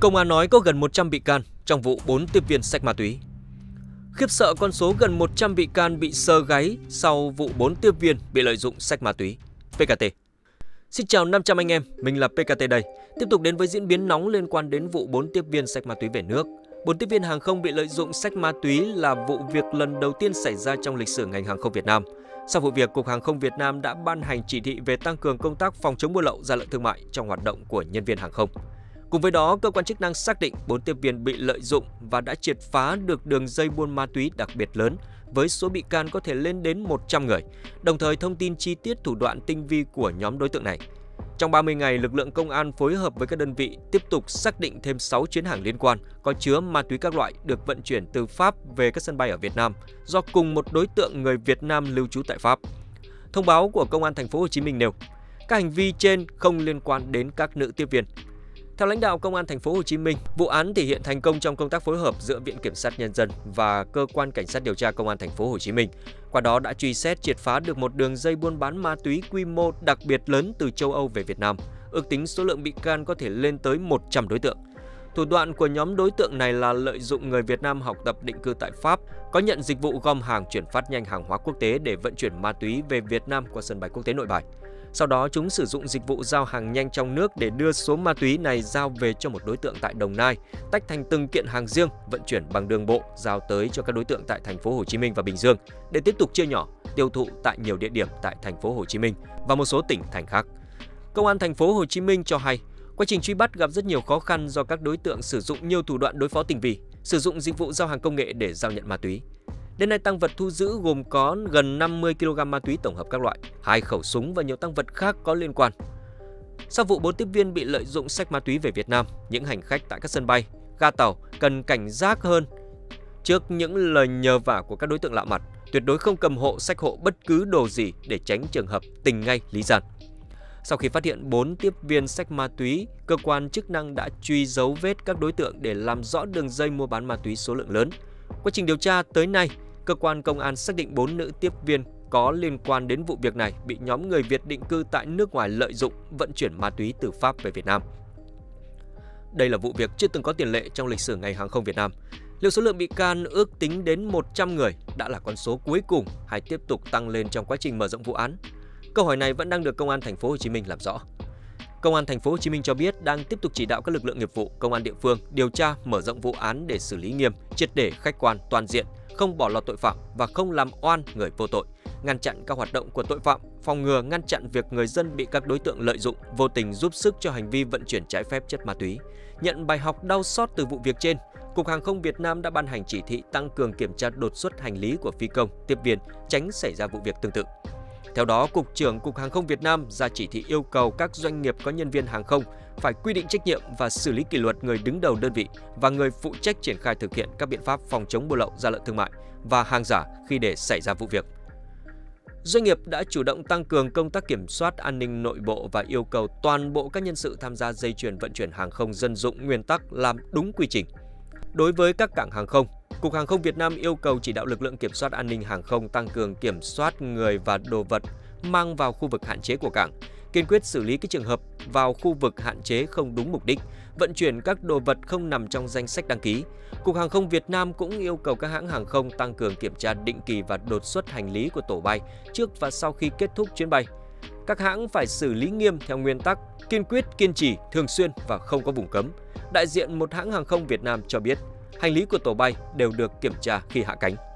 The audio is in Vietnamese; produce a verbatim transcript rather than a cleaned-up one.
Công an nói có gần một trăm bị can trong vụ bốn tiếp viên xách ma túy. Khiếp sợ con số gần một trăm bị can bị sờ gáy sau vụ bốn tiếp viên bị lợi dụng xách ma túy. pê ca tê. Xin chào năm trăm anh em, mình là pê ca tê đây. Tiếp tục đến với diễn biến nóng liên quan đến vụ bốn tiếp viên xách ma túy về nước. bốn tiếp viên hàng không bị lợi dụng xách ma túy là vụ việc lần đầu tiên xảy ra trong lịch sử ngành hàng không Việt Nam. Sau vụ việc, Cục Hàng không Việt Nam đã ban hành chỉ thị về tăng cường công tác phòng chống buôn lậu gian lận thương mại trong hoạt động của nhân viên hàng không. Cùng với đó, cơ quan chức năng xác định bốn tiếp viên bị lợi dụng và đã triệt phá được đường dây buôn ma túy đặc biệt lớn với số bị can có thể lên đến một trăm người, đồng thời thông tin chi tiết thủ đoạn tinh vi của nhóm đối tượng này. Trong ba mươi ngày, lực lượng công an phối hợp với các đơn vị tiếp tục xác định thêm sáu chuyến hàng liên quan có chứa ma túy các loại được vận chuyển từ Pháp về các sân bay ở Việt Nam do cùng một đối tượng người Việt Nam lưu trú tại Pháp. Thông báo của Công an thành phố Hồ Chí Minh nêu các hành vi trên không liên quan đến các nữ tiếp viên. Theo lãnh đạo Công an thành phố Hồ Chí Minh, vụ án thể hiện thành công trong công tác phối hợp giữa Viện kiểm sát nhân dân và cơ quan cảnh sát điều tra Công an thành phố Hồ Chí Minh. Qua đó đã truy xét triệt phá được một đường dây buôn bán ma túy quy mô đặc biệt lớn từ châu Âu về Việt Nam. Ước tính số lượng bị can có thể lên tới một trăm đối tượng. Thủ đoạn của nhóm đối tượng này là lợi dụng người Việt Nam học tập định cư tại Pháp, có nhận dịch vụ gom hàng chuyển phát nhanh hàng hóa quốc tế để vận chuyển ma túy về Việt Nam qua sân bay quốc tế Nội Bài. Sau đó, chúng sử dụng dịch vụ giao hàng nhanh trong nước để đưa số ma túy này giao về cho một đối tượng tại Đồng Nai, tách thành từng kiện hàng riêng, vận chuyển bằng đường bộ, giao tới cho các đối tượng tại thành phố Hồ Chí Minh và Bình Dương để tiếp tục chia nhỏ, tiêu thụ tại nhiều địa điểm tại thành phố Hồ Chí Minh và một số tỉnh thành khác. Công an thành phố Hồ Chí Minh cho hay, quá trình truy bắt gặp rất nhiều khó khăn do các đối tượng sử dụng nhiều thủ đoạn đối phó tinh vi, sử dụng dịch vụ giao hàng công nghệ để giao nhận ma túy. Đến nay, tăng vật thu giữ gồm có gần năm mươi ki lô gam ma túy tổng hợp các loại, hai khẩu súng và nhiều tăng vật khác có liên quan. Sau vụ bốn tiếp viên bị lợi dụng xách ma túy về Việt Nam, những hành khách tại các sân bay, ga tàu cần cảnh giác hơn trước những lời nhờ vả của các đối tượng lạ mặt, tuyệt đối không cầm hộ, xách hộ bất cứ đồ gì để tránh trường hợp tình ngay lý giàn. Sau khi phát hiện bốn tiếp viên xách ma túy, cơ quan chức năng đã truy dấu vết các đối tượng để làm rõ đường dây mua bán ma túy số lượng lớn. Quá trình điều tra tới nay, cơ quan công an xác định bốn nữ tiếp viên có liên quan đến vụ việc này bị nhóm người Việt định cư tại nước ngoài lợi dụng vận chuyển ma túy từ Pháp về Việt Nam. Đây là vụ việc chưa từng có tiền lệ trong lịch sử ngành hàng không Việt Nam. Liệu số lượng bị can ước tính đến một trăm người đã là con số cuối cùng hay tiếp tục tăng lên trong quá trình mở rộng vụ án? Câu hỏi này vẫn đang được Công an thành phố Hồ Chí Minh làm rõ. Công an thành phố Hồ Chí Minh cho biết đang tiếp tục chỉ đạo các lực lượng nghiệp vụ, công an địa phương điều tra mở rộng vụ án để xử lý nghiêm, triệt để, khách quan, toàn diện, không bỏ lọt tội phạm và không làm oan người vô tội, ngăn chặn các hoạt động của tội phạm, phòng ngừa ngăn chặn việc người dân bị các đối tượng lợi dụng, vô tình giúp sức cho hành vi vận chuyển trái phép chất ma túy. Nhận bài học đau xót từ vụ việc trên, Cục Hàng không Việt Nam đã ban hành chỉ thị tăng cường kiểm tra đột xuất hành lý của phi công, tiếp viên, tránh xảy ra vụ việc tương tự. Theo đó, Cục trưởng Cục Hàng không Việt Nam ra chỉ thị yêu cầu các doanh nghiệp có nhân viên hàng không phải quy định trách nhiệm và xử lý kỷ luật người đứng đầu đơn vị và người phụ trách triển khai thực hiện các biện pháp phòng chống buôn lậu gian lận thương mại và hàng giả khi để xảy ra vụ việc. Doanh nghiệp đã chủ động tăng cường công tác kiểm soát an ninh nội bộ và yêu cầu toàn bộ các nhân sự tham gia dây chuyền vận chuyển hàng không dân dụng nguyên tắc làm đúng quy trình. Đối với các cảng hàng không, Cục Hàng không Việt Nam yêu cầu chỉ đạo lực lượng kiểm soát an ninh hàng không tăng cường kiểm soát người và đồ vật mang vào khu vực hạn chế của cảng, kiên quyết xử lý các trường hợp vào khu vực hạn chế không đúng mục đích, vận chuyển các đồ vật không nằm trong danh sách đăng ký. Cục Hàng không Việt Nam cũng yêu cầu các hãng hàng không tăng cường kiểm tra định kỳ và đột xuất hành lý của tổ bay trước và sau khi kết thúc chuyến bay. Các hãng phải xử lý nghiêm theo nguyên tắc kiên quyết, kiên trì, thường xuyên và không có vùng cấm. Đại diện một hãng hàng không Việt Nam cho biết, hành lý của tổ bay đều được kiểm tra khi hạ cánh.